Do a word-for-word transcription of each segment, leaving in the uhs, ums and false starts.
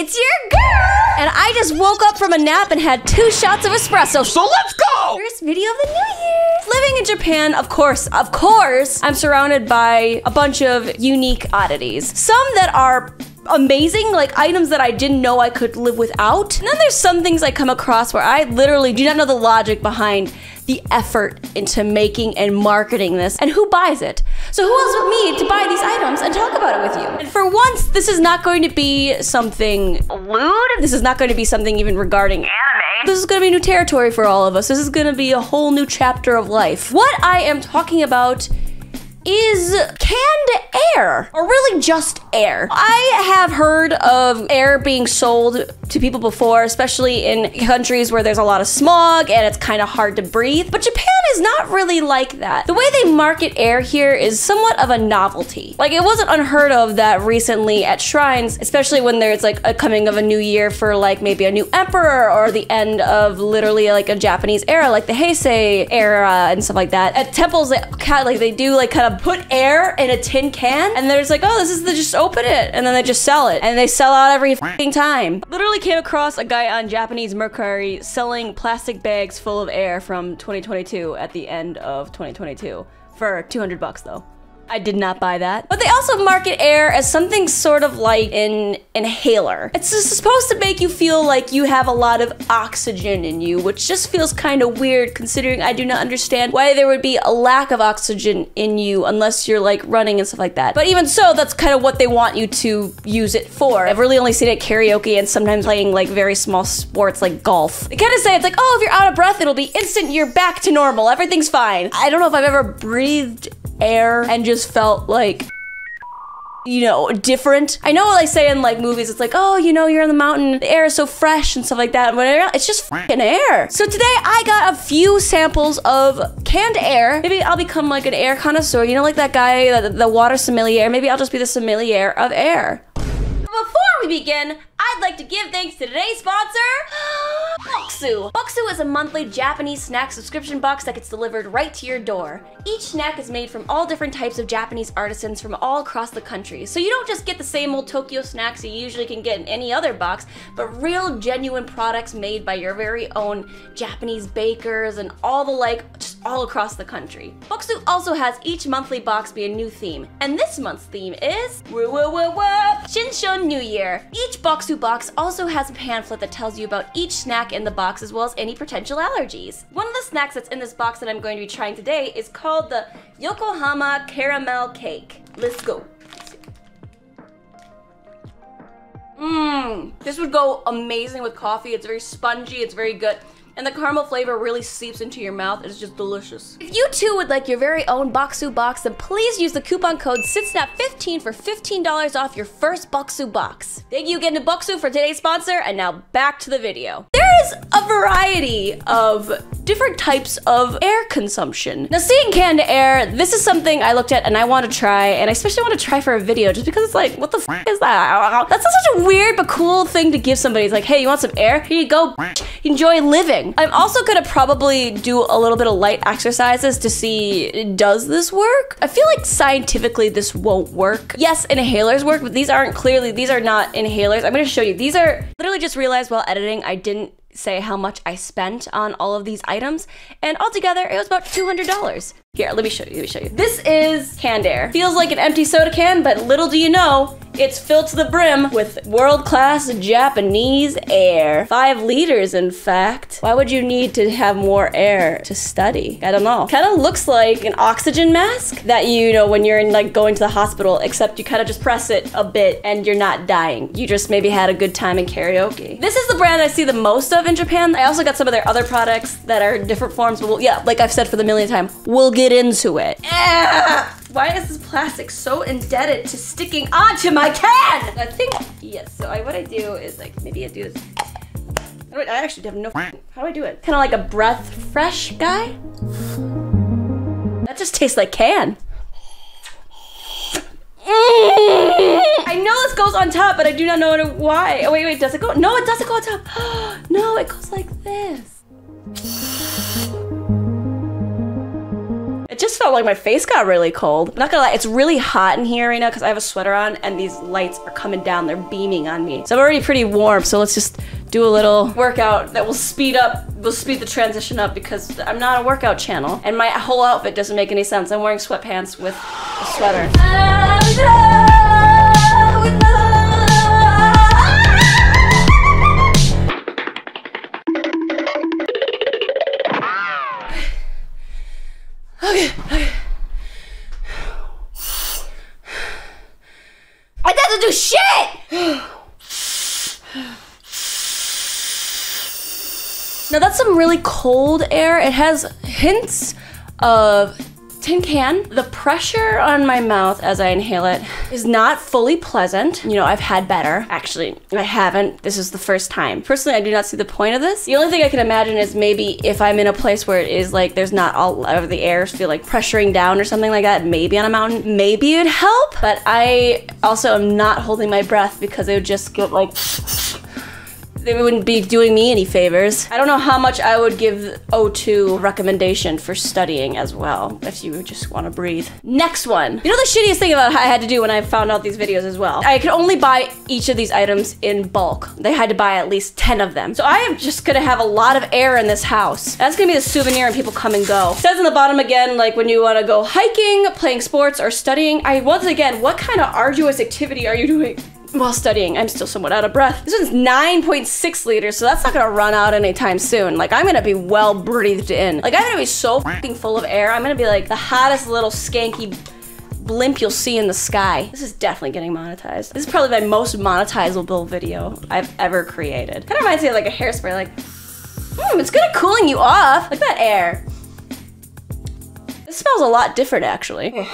it's your girl! And I just woke up from a nap and had two shots of espresso. So let's go! First video of the new year! Living in Japan, of course, of course, I'm surrounded by a bunch of unique oddities. Some that are amazing, like items that I didn't know I could live without. And then there's some things I come across where I literally do not know the logic behind the effort into making and marketing this, and who buys it. So who else but me to buy these items and talk about it with you? And for once, this is not going to be something lewd. This is not going to be something even regarding anime. This is going to be new territory for all of us. This is going to be a whole new chapter of life. What I am talking about is canned air, or really just air. I have heard of air being sold to people before, especially in countries where there's a lot of smog and it's kind of hard to breathe, but Japan is not really like that. The way they market air here is somewhat of a novelty. Like, it wasn't unheard of that recently at shrines, especially when there's like a coming of a new year for like maybe a new emperor or the end of literally like a Japanese era, like the Heisei era and stuff like that. At temples, they kind of like, they do like kind of put air in a tin can, and they're just like, oh, this is the, just open it, and then they just sell it, and they sell out every f***ing time. Literally came across a guy on Japanese Mercari selling plastic bags full of air from twenty twenty-two at the end of twenty twenty-two for two hundred bucks though. I did not buy that. But they also market air as something sort of like an inhaler. It's supposed to make you feel like you have a lot of oxygen in you, which just feels kind of weird considering I do not understand why there would be a lack of oxygen in you unless you're like running and stuff like that. But even so, that's kind of what they want you to use it for. I've really only seen it at karaoke and sometimes playing like very small sports like golf. They kind of say it's like, oh, if you're out of breath, it'll be instant, you're back to normal, everything's fine. I don't know if I've ever breathed air and just felt like, you know, different. I know what I say in like movies, it's like, oh, you know, you're on the mountain, the air is so fresh and stuff like that, but it's just fucking air. So today I got a few samples of canned air. Maybe I'll become like an air connoisseur, you know, like that guy, the, the water sommelier. Maybe I'll just be the sommelier of air. Before we begin, I'd like to give thanks to today's sponsor, Bokksu. Bokksu is a monthly Japanese snack subscription box that gets delivered right to your door. Each snack is made from all different types of Japanese artisans from all across the country. So you don't just get the same old Tokyo snacks you usually can get in any other box, but real genuine products made by your very own Japanese bakers and all the like, just all across the country. Bokksu also has each monthly box be a new theme. And this month's theme is Shinshun New Year. Each Bokksu box also has a pamphlet that tells you about each snack in the box as well as any potential allergies. One of the snacks that's in this box that I'm going to be trying today is called the Yokohama Caramel Cake. Let's go. Mmm, this would go amazing with coffee. It's very spongy, it's very good. And the caramel flavor really seeps into your mouth. It's just delicious. If you too would like your very own Bokksu box, then please use the coupon code SITSNAP fifteen for fifteen dollars off your first Bokksu box. Thank you again to Bokksu for today's sponsor, and now back to the video. There is a variety of different types of air consumption. Now, seeing canned air, this is something I looked at and I want to try, and I especially want to try for a video just because it's like, what the f is that? That's such a weird but cool thing to give somebody. It's like, hey, you want some air? Here you go, enjoy living. I'm also gonna probably do a little bit of light exercises to see, does this work? I feel like scientifically this won't work. Yes, inhalers work, but these aren't clearly, these are not inhalers. I'm gonna show you. These are, literally just realized while editing, I didn't say how much I spent on all of these items. And altogether, it was about two hundred dollars. Here, let me show you, let me show you. This is canned air. Feels like an empty soda can, but little do you know, it's filled to the brim with world-class Japanese air. Five liters, in fact. Why would you need to have more air to study? I don't know. Kind of looks like an oxygen mask that, you know, when you're in like going to the hospital, except you kind of just press it a bit and you're not dying. You just maybe had a good time in karaoke. This is the brand I see the most of in Japan. I also got some of their other products that are different forms, but we'll, yeah, like I've said for the millionth time, we'll get into it. Ah! Why is this plastic so indebted to sticking onto my can? I think, yes, so I, what I do is like, maybe I do this. I actually have no, how do I do it? Kind of like a breath fresh guy. That just tastes like can. I know this goes on top, but I do not know why. Oh wait, wait, does it go? No, it doesn't go on top. No, it goes like this. just felt like my face got really cold. I'm not gonna lie, it's really hot in here right now because I have a sweater on and these lights are coming down. They're beaming on me. So I'm already pretty warm, so let's just do a little workout that will speed up, will speed the transition up, because I'm not a workout channel and my whole outfit doesn't make any sense. I'm wearing sweatpants with a sweater. Okay, okay. I gotta do shit! Now that's some really cold air. It has hints of tin can. The pressure on my mouth as I inhale it is not fully pleasant. You know, I've had better. Actually, I haven't. This is the first time. Personally, I do not see the point of this. The only thing I can imagine is maybe if I'm in a place where it is like, there's not all of the air feel like pressuring down or something like that, maybe on a mountain, maybe it'd help. But I also am not holding my breath because it would just get like, they wouldn't be doing me any favors. I don't know how much I would give O two recommendation for studying as well, if you just want to breathe. Next one. You know the shittiest thing about I had to do when I found out these videos as well? I could only buy each of these items in bulk. They had to buy at least ten of them. So I am just gonna have a lot of air in this house. That's gonna be the souvenir and people come and go. It says in the bottom again, like when you want to go hiking, playing sports, or studying. I, once again, what kind of arduous activity are you doing while studying? I'm still somewhat out of breath. This one's nine point six liters, so that's not gonna run out anytime soon. Like, I'm gonna be well breathed in. Like, I'm gonna be so fucking full of air. I'm gonna be like the hottest little skanky blimp you'll see in the sky. This is definitely getting monetized. This is probably my most monetizable video I've ever created. Kind of reminds me of like a hairspray, like, hmm, it's good at cooling you off. Look at that air. This smells a lot different, actually.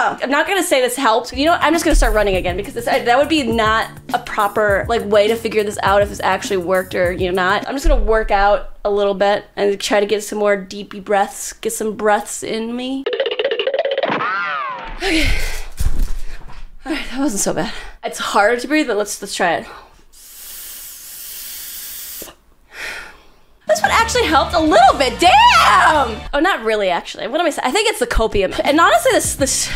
I'm not gonna say this helped. You know what? I'm just gonna start running again because this, I, that would be not a proper like way to figure this out if this actually worked or you know not. I'm just gonna work out a little bit and try to get some more deepy breaths, get some breaths in me. Okay. All right, that wasn't so bad. It's harder to breathe, but let's let's try it. This one actually helped a little bit. Damn! Oh, not really, actually. What am I saying? I think it's the copium. And honestly, this... this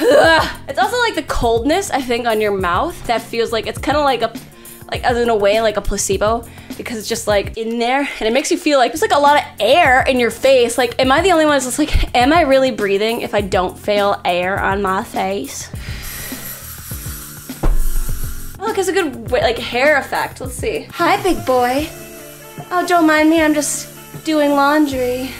ugh. It's also like the coldness, I think, on your mouth that feels like... It's kind of like a... Like, as in a way, like a placebo. Because it's just like in there. And it makes you feel like there's like a lot of air in your face. Like, am I the only one that's just like, am I really breathing if I don't feel air on my face? Oh, look, it's a good, like, hair effect. Let's see. Hi, big boy. Oh, don't mind me, I'm just doing laundry.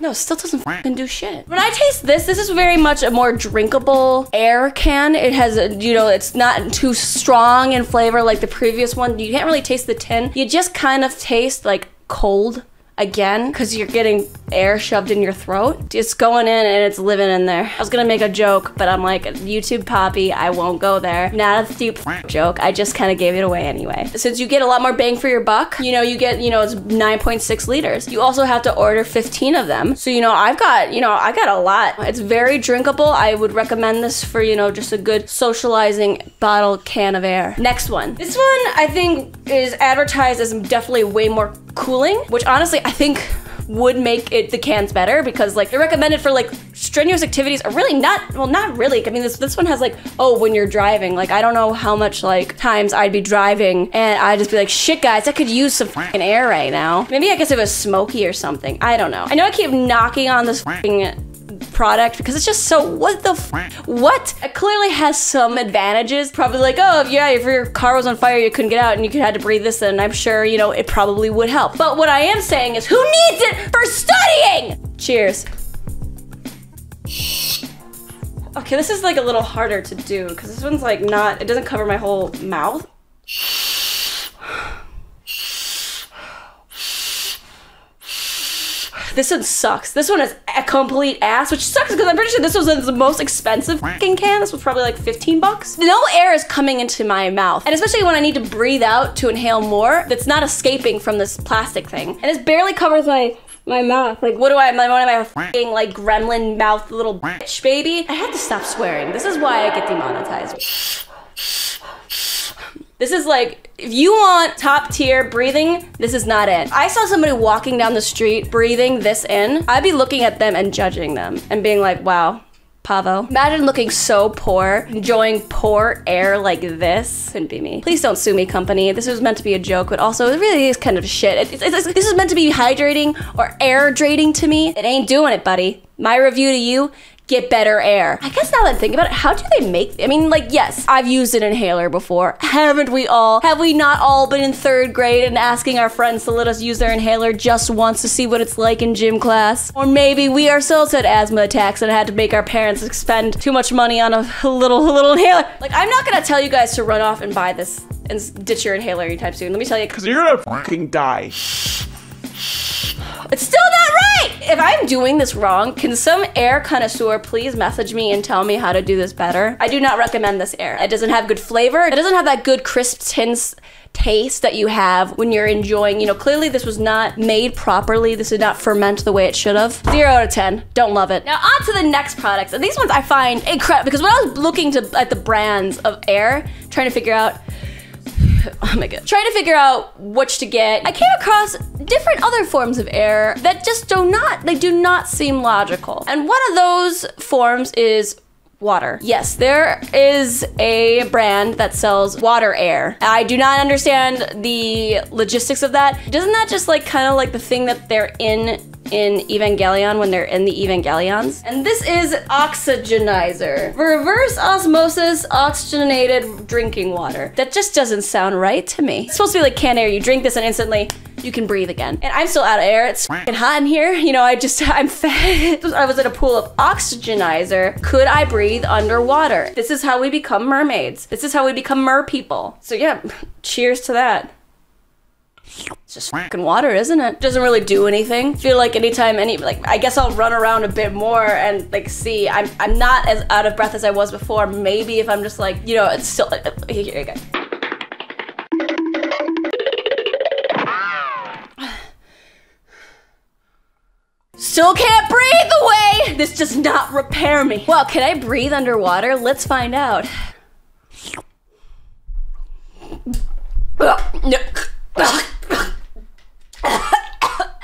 No, it still doesn't fucking do shit. When I taste this, this is very much a more drinkable air can. It has, a, you know, it's not too strong in flavor like the previous one. You can't really taste the tin. You just kind of taste like cold again, because you're getting air shoved in your throat. It's going in and it's living in there. I was gonna make a joke, but I'm like, YouTube Poppy, I won't go there. Not a deep joke, I just kind of gave it away anyway. Since you get a lot more bang for your buck, you know, you get, you know, it's nine point six liters. You also have to order fifteen of them. So, you know, I've got, you know, I got a lot. It's very drinkable. I would recommend this for, you know, just a good socializing bottle can of air. Next one. This one, I think, is advertised as definitely way more cooling, which honestly, I think would make it the cans better because like they're recommended for like strenuous activities are really not, well not really, I mean this this one has like, oh when you're driving, like I don't know how much like times I'd be driving and I'd just be like, shit guys, I could use some fucking air right now. Maybe I guess it was smoky or something, I don't know. I know I keep knocking on this fucking product because it's just so, what the f what? It clearly has some advantages. Probably like, oh yeah, if your car was on fire, you couldn't get out and you had to breathe this in. I'm sure, you know, it probably would help. But what I am saying is, who needs it for studying? Cheers. Okay, this is like a little harder to do because this one's like not, it doesn't cover my whole mouth. This one sucks. This one is a complete ass, which sucks because I'm pretty sure this was the most expensive fucking can. This was probably like fifteen bucks. No air is coming into my mouth. And especially when I need to breathe out to inhale more, that's not escaping from this plastic thing. And this barely covers my my mouth. Like, what do I, my, what am I, a fucking like gremlin mouth little bitch baby? I had to stop swearing. This is why I get demonetized. This is like, if you want top tier breathing, this is not it. I saw somebody walking down the street breathing this in, I'd be looking at them and judging them and being like, wow, Pavo. Imagine looking so poor, enjoying poor air like this. Couldn't be me. Please don't sue me, company. This was meant to be a joke, but also it really is kind of shit. It, it, it, this is meant to be hydrating or air-drating to me. It ain't doing it, buddy. My review to you, get better air. I guess now that I think about it, how do they make, I mean, like, yes, I've used an inhaler before. Haven't we all? Have we not all been in third grade and asking our friends to let us use their inhaler just once to see what it's like in gym class? Or maybe we ourselves had asthma attacks and had to make our parents expend too much money on a little, little inhaler. Like, I'm not gonna tell you guys to run off and buy this and ditch your inhaler anytime soon. Let me tell you. Cause you're gonna fucking die. It's still not right! If I'm doing this wrong, can some air connoisseur please message me and tell me how to do this better? I do not recommend this air. It doesn't have good flavor. It doesn't have that good crisp tints taste that you have when you're enjoying, you know, clearly this was not made properly. This did not ferment the way it should have. Zero out of ten. Don't love it. Now on to the next products. And these ones I find incredible because when I was looking to, at the brands of air, trying to figure out oh my god. Trying to figure out which to get, I came across different other forms of air that just do not, they do not seem logical. And one of those forms is water. Yes, there is a brand that sells water air. I do not understand the logistics of that. Doesn't that just like kind of like the thing that they're in in Evangelion when they're in the Evangelions? And this is Oxygenizer. Reverse osmosis oxygenated drinking water. That just doesn't sound right to me. It's supposed to be like canned air. You drink this and instantly you can breathe again. And I'm still out of air. It's fucking hot in here. You know, I just, I'm fat. I was in a pool of Oxygenizer. Could I breathe underwater? This is how we become mermaids. This is how we become mer people. So yeah, cheers to that. It's just fucking water, isn't it? Doesn't really do anything. Feel like anytime any, like, I guess I'll run around a bit more and like see, I'm, I'm not as out of breath as I was before. Maybe if I'm just like, you know, it's still, here you go. Still can't breathe the way! This does not repair me. Well, can I breathe underwater? Let's find out.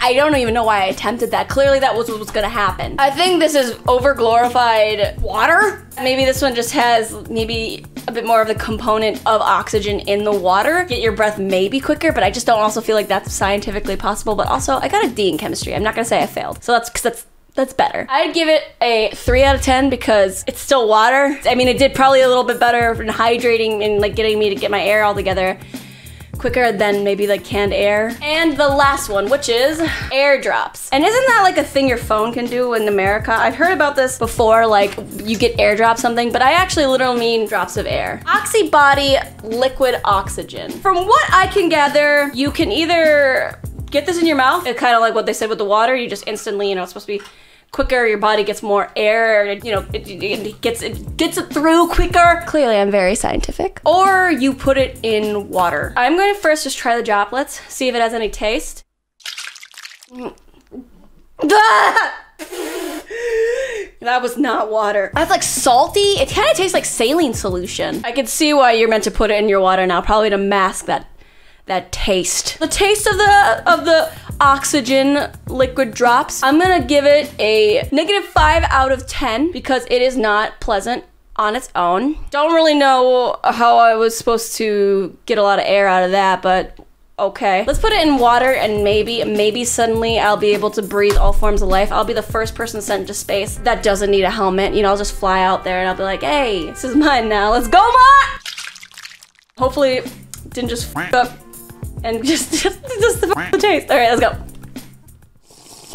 I don't even know why I attempted that. Clearly that was what was gonna happen. I think this is over-glorified water. Maybe this one just has maybe a bit more of the component of oxygen in the water. Get your breath maybe quicker, but I just don't also feel like that's scientifically possible. But also I got a D in chemistry. I'm not gonna say I failed. So that's, 'cause that's, that's better. I'd give it a three out of ten because it's still water. I mean, it did probably a little bit better in hydrating and like getting me to get my air all together quicker than maybe like canned air. And the last one, which is airdrops. And isn't that like a thing your phone can do in America? I've heard about this before, like you get airdrop something, but I actually literally mean drops of air. Oxybody liquid oxygen. From what I can gather, you can either get this in your mouth, it's kind of like what they said with the water, you just instantly, you know, it's supposed to be quicker, your body gets more air, you know, it, it gets it gets it through quicker. Clearly I'm very scientific. Or you put it in water. I'm gonna first just try the droplets, see if it has any taste. That was not water. That's like salty. It kind of tastes like saline solution. I can see why you're meant to put it in your water now, probably to mask that that taste. The taste of the of the oxygen liquid drops. I'm gonna give it a negative five out of ten because it is not pleasant on its own. Don't really know how I was supposed to get a lot of air out of that, but okay. Let's put it in water and maybe, maybe suddenly I'll be able to breathe all forms of life. I'll be the first person sent to space that doesn't need a helmet. You know, I'll just fly out there and I'll be like, hey, this is mine now. Let's go, Ma! Hopefully it didn't just f up and just, just, just the, the taste. All right, let's go.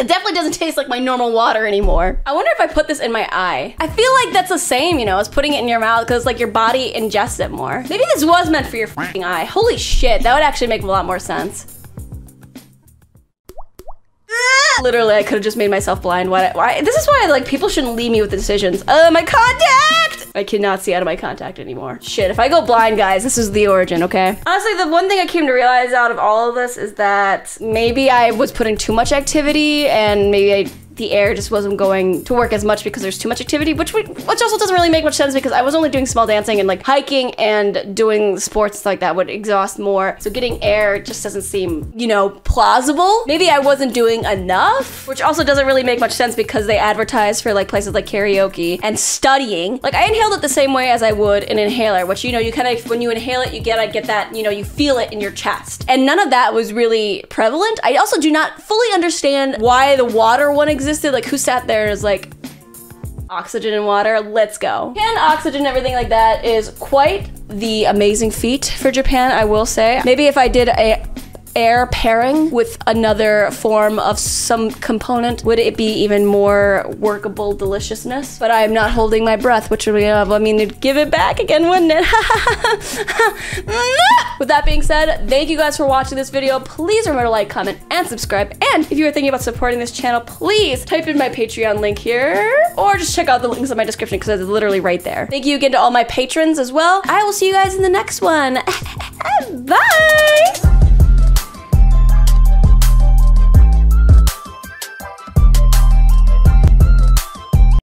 It definitely doesn't taste like my normal water anymore. I wonder if I put this in my eye. I feel like that's the same, you know, as putting it in your mouth because like your body ingests it more. Maybe this was meant for your fucking eye. Holy shit, that would actually make a lot more sense. Literally, I could have just made myself blind. Why, why? This is why, like, people shouldn't leave me with the decisions. Oh, my contact! I cannot see out of my contact anymore. Shit, if I go blind, guys, this is the origin, okay? Honestly, the one thing I came to realize out of all of this is that maybe I was putting too much activity and maybe I the air just wasn't going to work as much because there's too much activity, which we, which also doesn't really make much sense because I was only doing small dancing and like hiking and doing sports like that would exhaust more. So getting air just doesn't seem, you know, plausible. Maybe I wasn't doing enough, which also doesn't really make much sense because they advertise for like places like karaoke and studying. Like I inhaled it the same way as I would an inhaler, which, you know, you kind of, when you inhale it, you get, I get that, you know, you feel it in your chest. And none of that was really prevalent. I also do not fully understand why the water one existed. Like who sat there and was like, oxygen and water, let's go. Can oxygen, everything like that is quite the amazing feat for Japan, I will say. Maybe if I did a air pairing with another form of some component, would it be even more workable deliciousness? But I am not holding my breath, which would be, uh, I mean, it'd give it back again, wouldn't it? With that being said, thank you guys for watching this video. Please remember to like, comment, and subscribe. And if you are thinking about supporting this channel, please type in my Patreon link here, or just check out the links in my description because it's literally right there. Thank you again to all my patrons as well. I will see you guys in the next one. Bye!